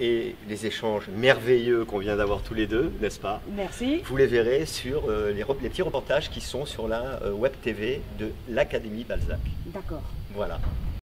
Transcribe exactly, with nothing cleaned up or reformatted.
et les échanges merveilleux qu'on vient d'avoir tous les deux, n'est-ce pas? Merci. Vous les verrez sur euh, les, les petits reportages qui sont sur la euh, web T V de l'Académie Balzac. D'accord. Voilà.